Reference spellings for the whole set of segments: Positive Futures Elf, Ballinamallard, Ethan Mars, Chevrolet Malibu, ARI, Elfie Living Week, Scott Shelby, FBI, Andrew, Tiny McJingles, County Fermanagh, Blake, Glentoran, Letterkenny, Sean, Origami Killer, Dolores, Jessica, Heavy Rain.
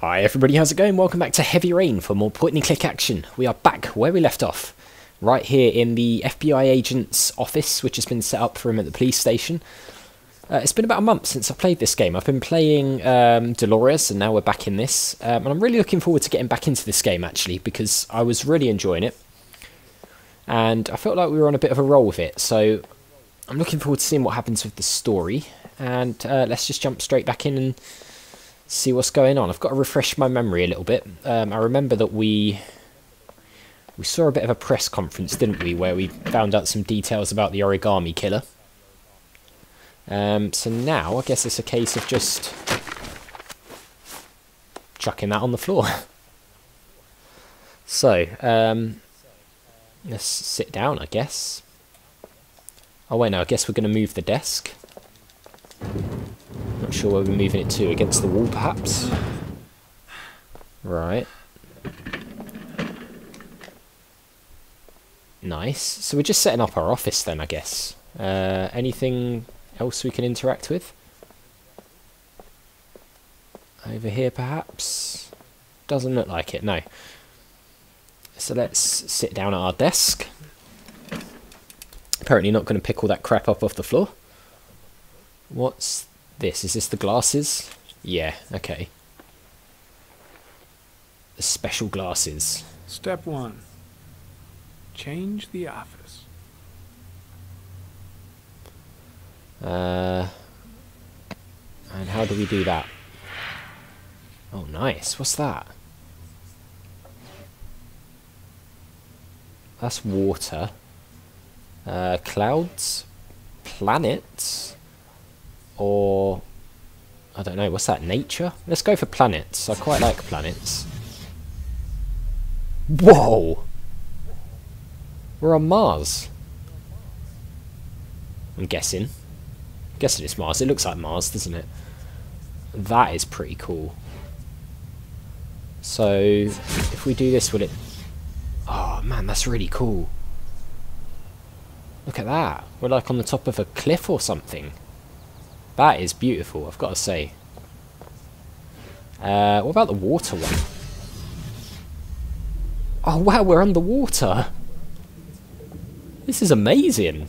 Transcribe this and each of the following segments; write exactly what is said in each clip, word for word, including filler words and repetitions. Hi everybody, how's it going? Welcome back to Heavy Rain for more point and click action. We are back where we left off, right here in the F B I agent's office, which has been set up for him at the police station. Uh, it's been about a month since I've played this game. I've been playing um, Dolores, and now we're back in this. Um, and I'm really looking forward to getting back into this game, actually, because I was really enjoying it. And I felt like we were on a bit of a roll with it, so I'm looking forward to seeing what happens with the story. And uh, let's just jump straight back in and see what's going on. I've got to refresh my memory a little bit. Um, I remember that we we saw a bit of a press conference, didn't we, where we found out some details about the Origami Killer. Um, so now I guess it's a case of just chucking that on the floor. So um, let's sit down, I guess. Oh wait, no, I guess we're going to move the desk. Not sure where we're moving it to, against the wall perhaps? Right. Nice. So we're just setting up our office then, I guess. Uh, anything else we can interact with? Over here perhaps? Doesn't look like it, no. So let's sit down at our desk. Apparently not going to pick all that crap up off the floor. What's this? Is this the glasses? Yeah, okay. The special glasses. Step one. Change the office. Uh, and how do we do that? Oh, nice. What's that? That's water. Uh, clouds? Planets? Or, I don't know, what's that, nature? Let's go for planets. I quite like planets. Whoa! We're on Mars. I'm guessing. I'm guessing it's Mars. It looks like Mars, doesn't it? That is pretty cool. So, if we do this, will it... Oh, man, that's really cool. Look at that. We're like on the top of a cliff or something. That is beautiful, I've got to say. Uh, what about the water one? Oh wow, we're underwater! This is amazing!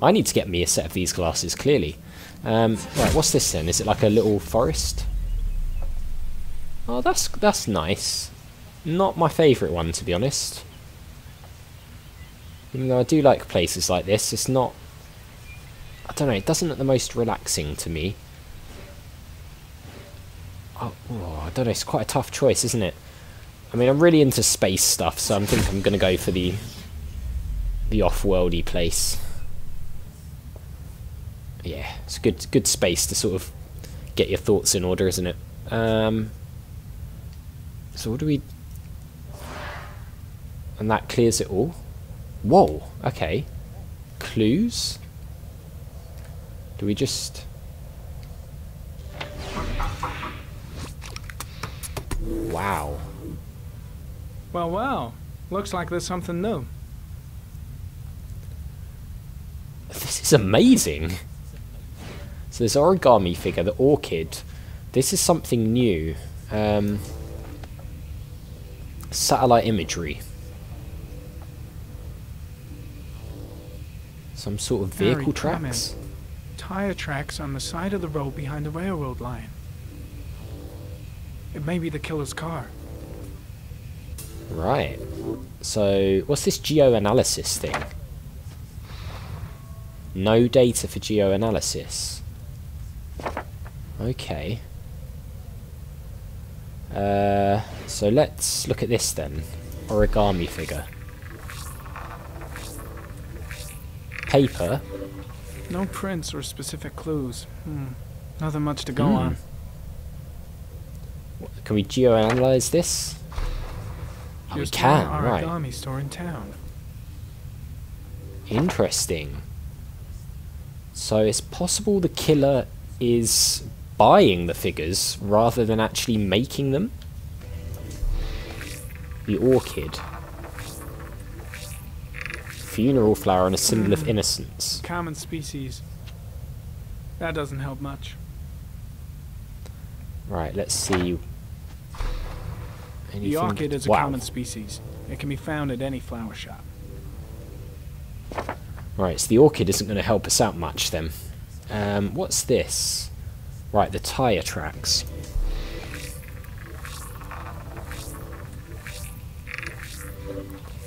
I need to get me a set of these glasses, clearly. Um, right, what's this then? Is it like a little forest? Oh, that's, that's nice. Not my favourite one, to be honest. Even though I do like places like this, it's not... I don't know, it doesn't look the most relaxing to me. Oh, oh, I don't know, it's quite a tough choice, isn't it? I mean, I'm really into space stuff, so I think I'm going to go for the the off-worldy place. Yeah, it's a good, good space to sort of get your thoughts in order, isn't it? Um, so what do we... And that clears it all. Whoa, okay. Clues? Do we just... Wow. Well, well. Looks like there's something new. This is amazing. So this origami figure, the orchid, this is something new. Um, satellite imagery. Some sort of vehicle tracks. Tire tracks on the side of the road behind the railroad line. It may be the killer's car. Right. So, what's this geoanalysis thing? No data for geoanalysis. Okay. Uh, so let's look at this then. Origami figure. Paper. No prints or specific clues. Hmm. Nothing much to go mm. on. Can we geoanalyze this? Oh, we can, right. Origami store in town. Interesting. So it's possible the killer is buying the figures rather than actually making them? The orchid. Funeral flower and a symbol mm. of innocence. Common species. That doesn't help much. Right, let's see. Anything? The orchid is a wow. common species. It can be found at any flower shop. Right, so the orchid isn't going to help us out much then. Um, what's this? Right, the tyre tracks.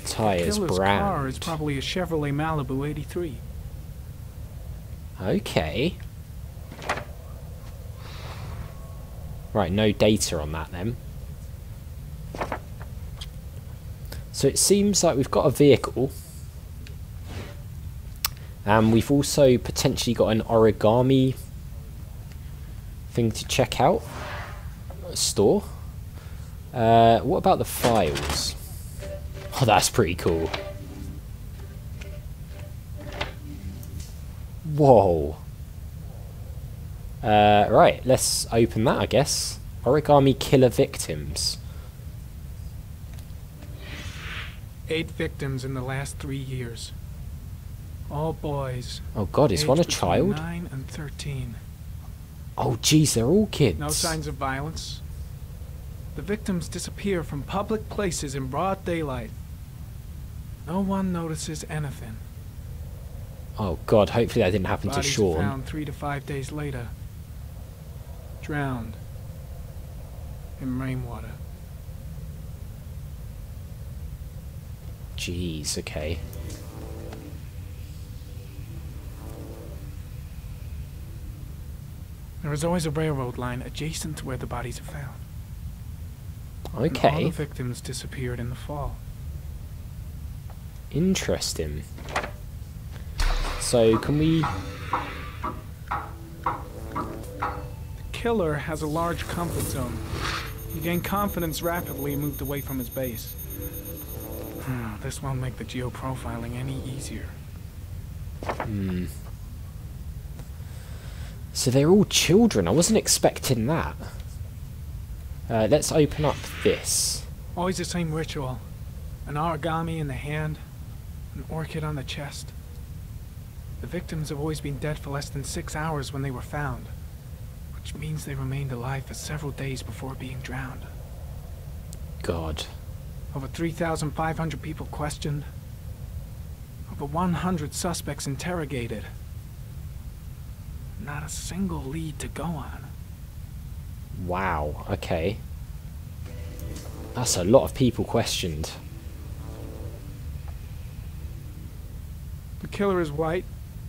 Tyres, brand. The killer's car is probably a Chevrolet Malibu eighty-three. Okay. Right, no data on that then. So it seems like we've got a vehicle. And we've also potentially got an origami thing to check out. A store. Uh, what about the files? Oh, that's pretty cool. Whoa. Uh, right, let's open that, I guess. Origami Killer Victims. Eight victims in the last three years. All boys. Oh God, is one a child? Nine and thirteen. Oh geez, they're all kids. No signs of violence. The victims disappear from public places in broad daylight. No one notices anything. Oh God, hopefully that didn't happen Bodies to Sean. Found three to five days later. Drowned in rainwater. Jeez, okay. There is always a railroad line adjacent to where the bodies are found. Okay. And all the victims disappeared in the fall. Interesting. So, can we... The killer has a large comfort zone. He gained confidence rapidly and moved away from his base. Hmm, this won't make the geoprofiling any easier. Hmm. So they're all children. I wasn't expecting that. Uh, let's open up this. Always the same ritual. An origami in the hand, an orchid on the chest. The victims have always been dead for less than six hours when they were found, which means they remained alive for several days before being drowned. God. Over three thousand five hundred people questioned. Over one hundred suspects interrogated. Not a single lead to go on. Wow, okay. That's a lot of people questioned. The killer is white,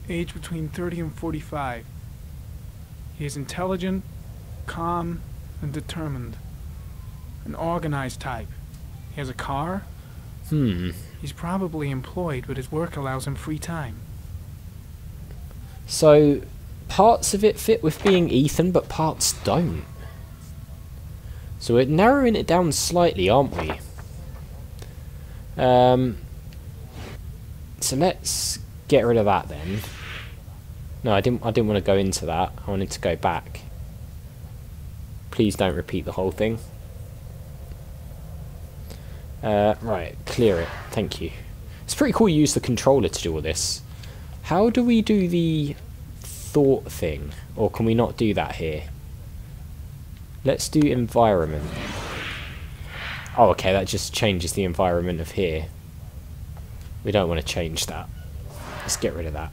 age between thirty and forty-five. He is intelligent, calm, and determined. An organized type. He has a car. Hmm. He's probably employed, but his work allows him free time. So... parts of it fit with being Ethan, but parts don't. So we're narrowing it down slightly, aren't we? Um, so let's get rid of that then. No, I didn't. I didn't want to go into that. I wanted to go back. Please don't repeat the whole thing. Uh, right, clear it. Thank you. It's pretty cool. You use the controller to do all this. How do we do the thought thing, or can we not do that here? Let's do environment. Oh okay, that just changes the environment of here. We don't want to change that. Let's get rid of that.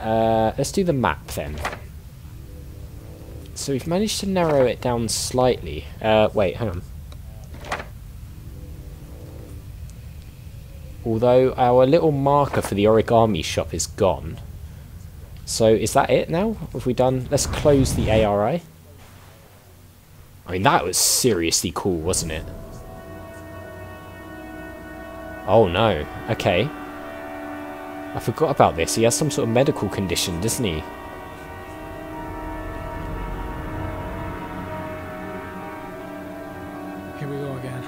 Uh, let's do the map then. So we've managed to narrow it down slightly. Uh, wait, hang on. Although our little marker for the origami shop is gone. So is that it now? Have we done? Let's close the A R I. I mean, that was seriously cool, wasn't it? Oh no, okay. I forgot about this. He has some sort of medical condition, doesn't he? Here we go again.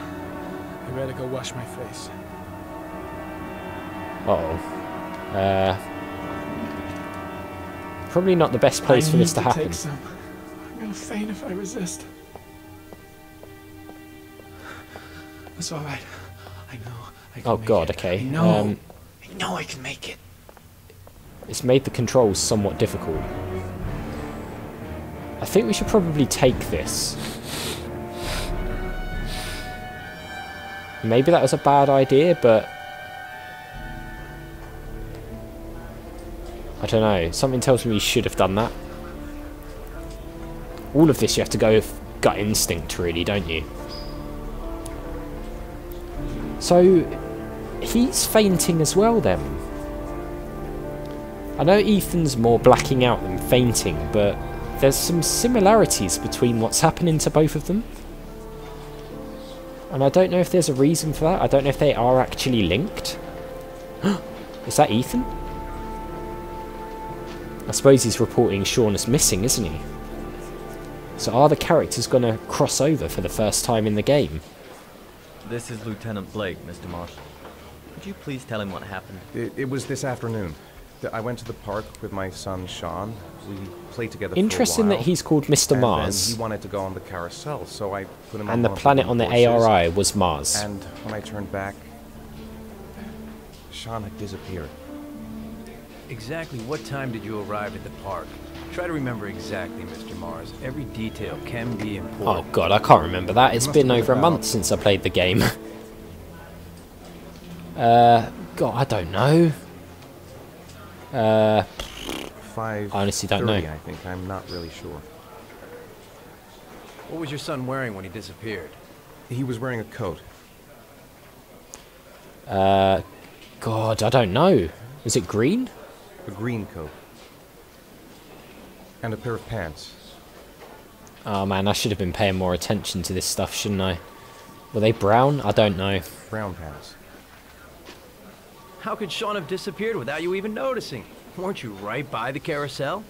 I better go wash my face. Uh-oh. Uh... Probably not the best place I for this to, to happen. Take some. I'm gonna faint if I resist. That's all right. I know. I can oh make God. It. Okay. I know. Um, I know I can make it. It's made the controls somewhat difficult. I think we should probably take this. Maybe that was a bad idea, but I don't know. Something tells me we should have done that. All of this you have to go with gut instinct, really, don't you? So he's fainting as well then. I know Ethan's more blacking out than fainting, but there's some similarities between what's happening to both of them. And I don't know if there's a reason for that. I don't know if they are actually linked. Is that Ethan? I suppose he's reporting Sean as missing, isn't he? So are the characters going to cross over for the first time in the game? This is Lieutenant Blake, Mister Marshall. Could you please tell him what happened? It, it was this afternoon. I went to the park with my son, Sean. We played together for a while. Interesting that he's called Mister Mars. And he wanted to go on the carousel, so I put him on. And the planet on the A R I was Mars. And when I turned back, Sean had disappeared. Exactly what time did you arrive at the park? Try to remember exactly, Mister Mars. Every detail can be important. Oh god, I can't remember that. It's been over a month since I played the game. uh, God, I don't know. Uh, I honestly don't know. I think I'm not really sure. What was your son wearing when he disappeared? He was wearing a coat. Uh, God, I don't know. Is it green? A green coat. And a pair of pants. Oh man, I should have been paying more attention to this stuff, shouldn't I? Were they brown? I don't know. Brown pants. How could Sean have disappeared without you even noticing? Weren't you right by the carousel?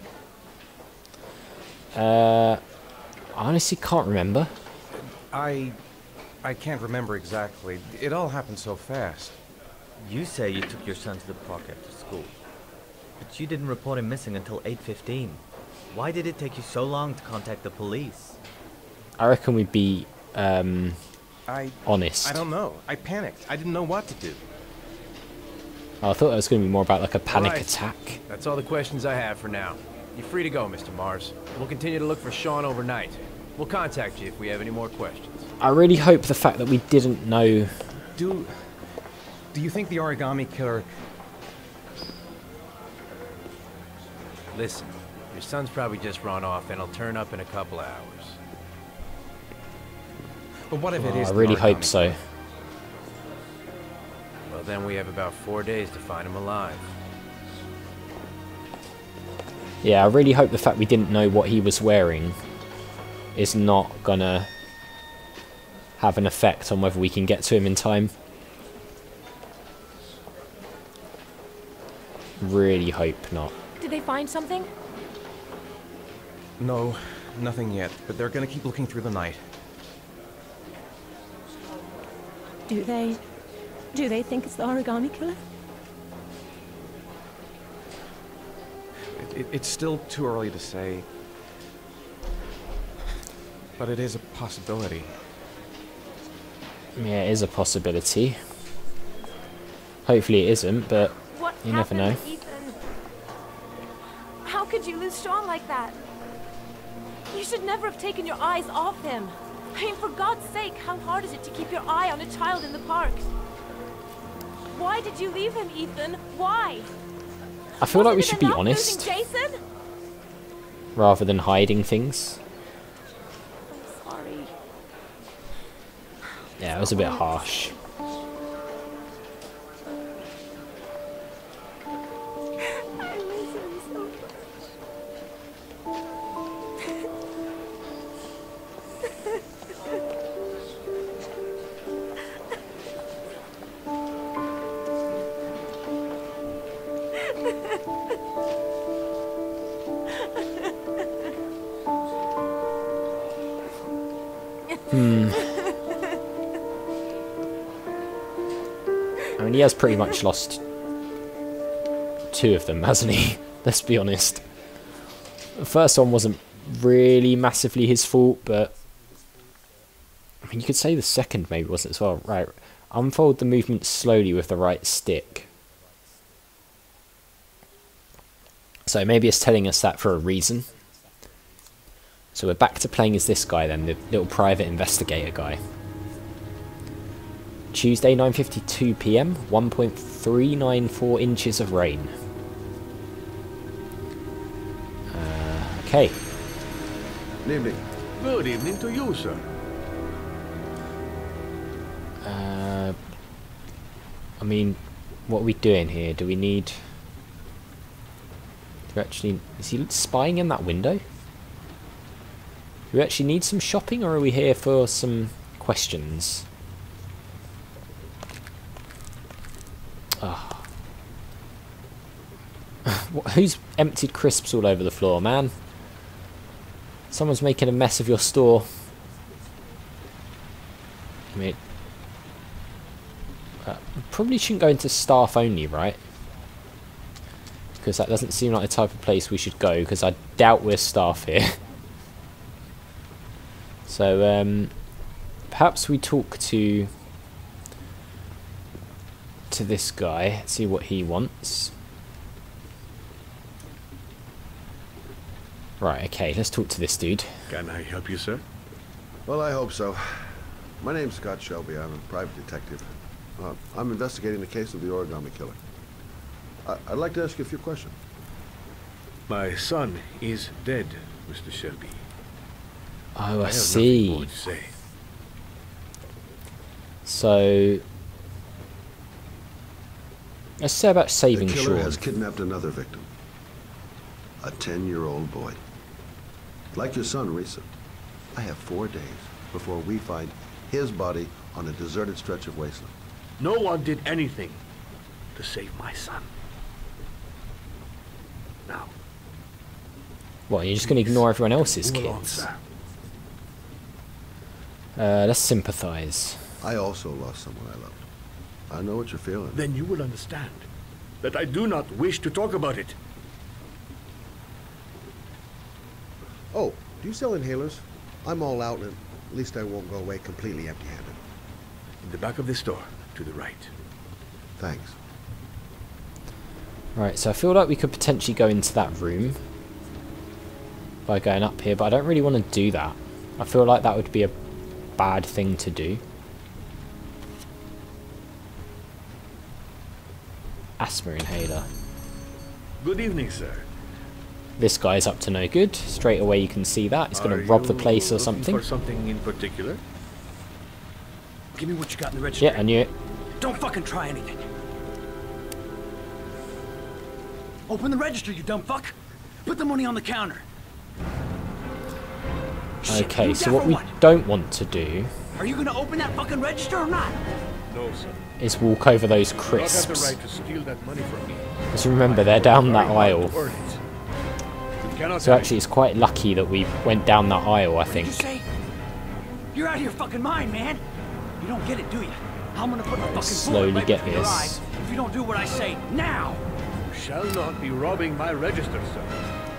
Uh, I honestly can't remember. I... I can't remember exactly. It all happened so fast. You say you took your son to the park after school. But you didn't report him missing until eight fifteen. Why did it take you so long to contact the police? I reckon we'd be, um... I, honest. I don't know. I panicked. I didn't know what to do. Oh, I thought it was going to be more about like a panic right. attack. That's all the questions I have for now. You're free to go, Mister Mars. We'll continue to look for Sean overnight. We'll contact you if we have any more questions. I really hope the fact that we didn't know... Do... Do you think the Origami Killer... Listen, your son's probably just run off and he'll turn up in a couple of hours. But what if oh, it is I really hope so. Killer? Well, then we have about four days to find him alive. Yeah, I really hope the fact we didn't know what he was wearing is not gonna have an effect on whether we can get to him in time. Really hope not. Did they find something? No, nothing yet, but they're gonna keep looking through the night. Do they... Do they think it's the Origami Killer? It, it, it's still too early to say. But it is a possibility. Yeah, it is a possibility. Hopefully it isn't, but what you never know. Ethan? How could you lose Sean like that? You should never have taken your eyes off him. I mean, for God's sake, how hard is it to keep your eye on a child in the park? Why did you leave him, Ethan? Why? I feel like we should be honest, Jason? Rather than hiding things. I'm sorry. Yeah, it was a bit harsh. I miss him so much. Hmm. I mean, he has pretty much lost two of them, hasn't he? Let's be honest. The first one wasn't really massively his fault, but... I mean, you could say the second maybe wasn't as well. Right, unfold the movement slowly with the right stick. So maybe it's telling us that for a reason. So we're back to playing as this guy then, the little private investigator guy. Tuesday, nine fifty-two p m, one point three nine four inches of rain. Uh, okay. Good evening. Good evening to you, sir. Uh, I mean, what are we doing here? Do we need... Do we actually... Is he spying in that window? Do we actually need some shopping, or are we here for some questions? Ah. Oh. Who's emptied crisps all over the floor, man? Someone's making a mess of your store. I mean, uh, probably shouldn't go into staff only, right? Because that doesn't seem like the type of place we should go, because I doubt we're staff here. So, um, perhaps we talk to to this guy, see what he wants. Right, okay, let's talk to this dude. Can I help you, sir? Well, I hope so. My name's Scott Shelby. I'm a private detective. Uh, I'm investigating the case of the Origami Killer. I I'd like to ask you a few questions. My son is dead, Mister Shelby. Oh, I, I see. Have nothing more to say. So... Let's say about saving Sean. The killer Sean. has kidnapped another victim. A ten-year-old boy. Like your son, Risa, I have four days before we find his body on a deserted stretch of wasteland. No one did anything to save my son. Now. What, you're just going to ignore everyone else's kids? Uh, let's sympathize. I also lost someone I loved. I know what you're feeling. Then you will understand that I do not wish to talk about it. Oh, do you sell inhalers? I'm all out, and at least I won't go away completely empty-handed. In the back of the store, to the right. Thanks. Right, so I feel like we could potentially go into that room by going up here, but I don't really want to do that. I feel like that would be a bad thing to do. Asthma inhaler. Good evening, sir. This guy's up to no good. Straight away you can see that. He's going to rob the place or something. For something in particular? Give me what you got in the register. Yeah, I knew it. Don't fucking try anything. Open the register, you dumb fuck. Put the money on the counter. Okay, so what we don't want to do... Are you going to open that fucking register or not? No, sir. Is walk over those crisps. Because remember, they're down that aisle. So actually, it's quite lucky that we went down that aisle, I think. What did you say? You're out of your fucking mind, man. You don't get it, do you? I'm gonna put a fucking slowly right get this. If you don't do what I say now, you shall not be robbing my register, sir.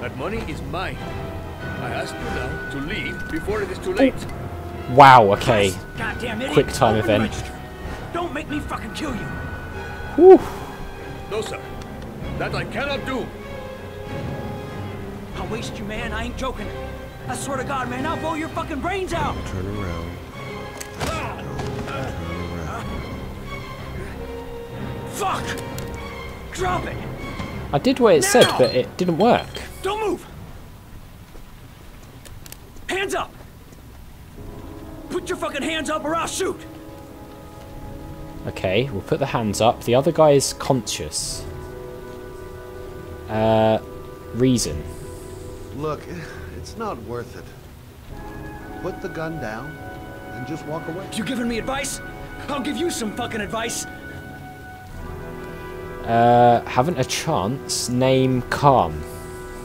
That money is mine. I ask you now to leave before it is too late. Oh. Wow. Okay. Yes, goddamn idiot. Quick time Open event. Register. Don't make me fucking kill you. Whew. No, sir. That I cannot do. I'll waste you, man. I ain't joking. I swear to God, man, I'll blow your fucking brains out. Turn around. Ah. Turn around. Uh. Fuck! Drop it! I did what it now. said, but it didn't work. Don't move! Hands up! Put your fucking hands up or I'll shoot! Okay, we'll put the hands up. The other guy is conscious. Uh, reason. Look, it's not worth it. Put the gun down and just walk away. You giving me advice? I'll give you some fucking advice. Uh, haven't a chance. Name calm.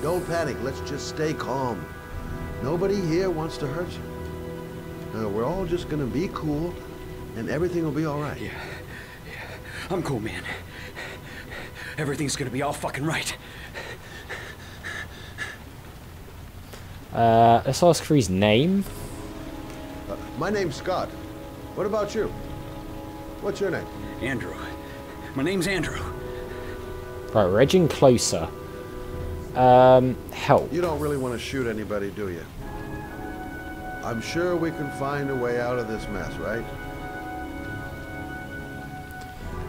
Don't panic. Let's just stay calm. Nobody here wants to hurt you. Uh, we're all just gonna be cool. And everything will be all right. Yeah, yeah. I'm cool, man. Everything's gonna be all fucking right. Uh, let's ask for his name. Uh, my name's Scott. What about you? What's your name? Andrew. My name's Andrew. Right, we're edging closer. Um, help. You don't really want to shoot anybody, do you? I'm sure we can find a way out of this mess, right?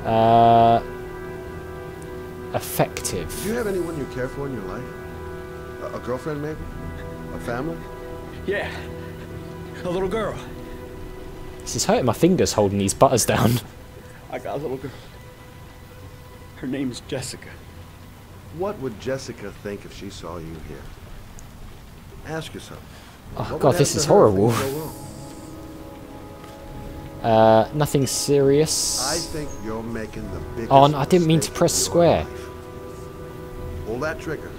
Uh, effective. Do you have anyone you care for in your life? A, a girlfriend, maybe? A family? Yeah, a little girl. This is hurting my fingers holding these butters down. I got a little girl. Her name's Jessica. What would Jessica think if she saw you here? Ask yourself. Oh god, this is horrible. Uh, nothing serious. I think you're making the biggest. Oh, I didn't mean to press square. Pull that trigger.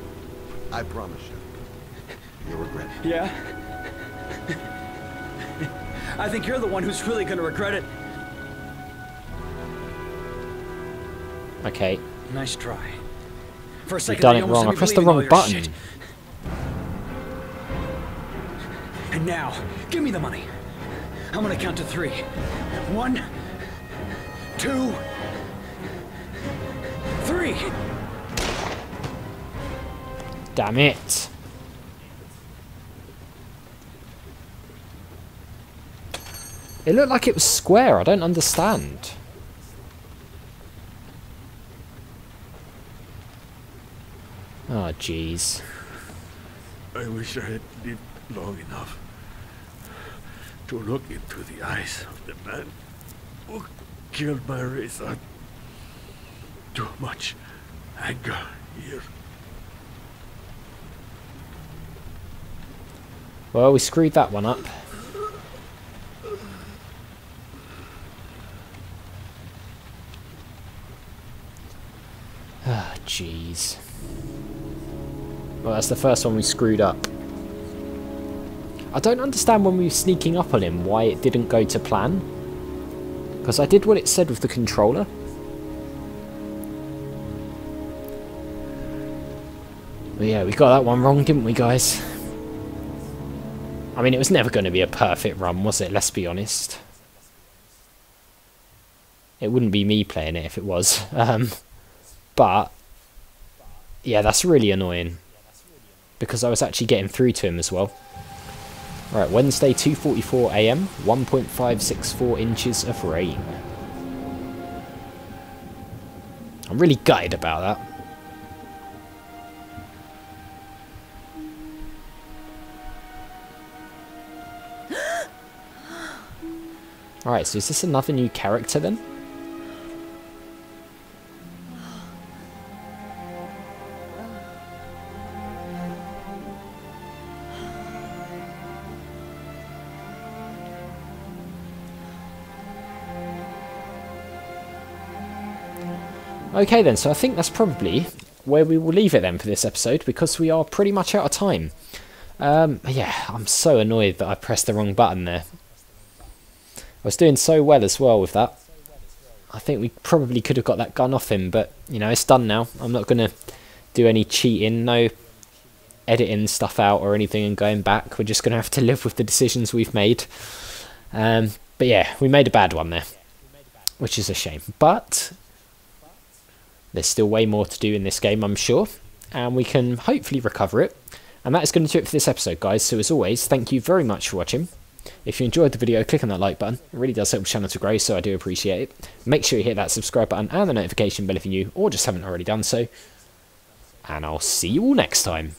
I promise you, you'll regret it. Yeah. I think you're the one who's really gonna regret it. Okay. Nice try. For a second, I've done it wrong. I pressed the wrong button. Shit. And now, give me the money. I'm gonna count to three. One, two, three. Damn it. It looked like it was square. I don't understand. Oh, jeez. I wish I had lived long enough to look into the eyes of the man who killed my race. Too much anger here. Well, we screwed that one up. Ah, oh, jeez. Well, that's the first one we screwed up. I don't understand when we were sneaking up on him why it didn't go to plan. Because I did what it said with the controller. But yeah, we got that one wrong, didn't we, guys? I mean, it was never going to be a perfect run, was it? Let's be honest. It wouldn't be me playing it if it was. Um, but, yeah, that's really annoying. Because I was actually getting through to him as well. Right, Wednesday, two forty-four A M, one point five six four inches of rain. I'm really gutted about that. Alright, so is this another new character then? Okay then, so I think that's probably where we will leave it then for this episode, because we are pretty much out of time. Um, yeah, I'm so annoyed that I pressed the wrong button there. I was doing so well as well with that. I think we probably could have got that gun off him, but, you know, it's done now. I'm not going to do any cheating, no editing stuff out or anything and going back. We're just going to have to live with the decisions we've made. Um, but yeah, we made a bad one there, which is a shame. But there's still way more to do in this game, I'm sure, and we can hopefully recover it. And that is going to do it for this episode, guys. So as always, thank you very much for watching. If you enjoyed the video, click on that like button. It really does help the channel to grow, so I do appreciate it. Make sure you hit that subscribe button and the notification bell if you're new, or just haven't already done so. And I'll see you all next time.